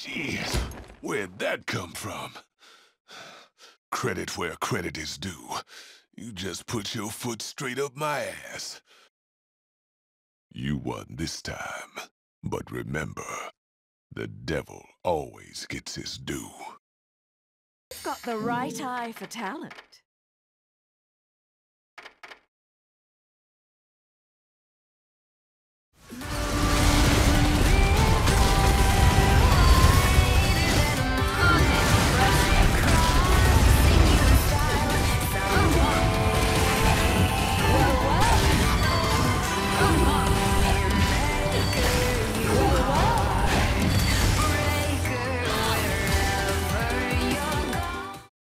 Jeez, where'd that come from? Credit where credit is due. You just put your foot straight up my ass. You won this time, but remember, the devil always gets his due. You've got the right eye for talent.